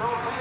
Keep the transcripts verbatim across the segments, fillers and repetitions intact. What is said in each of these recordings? You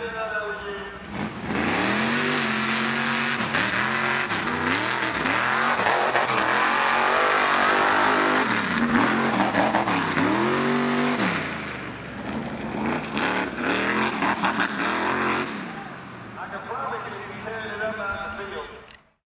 didn't know that was you.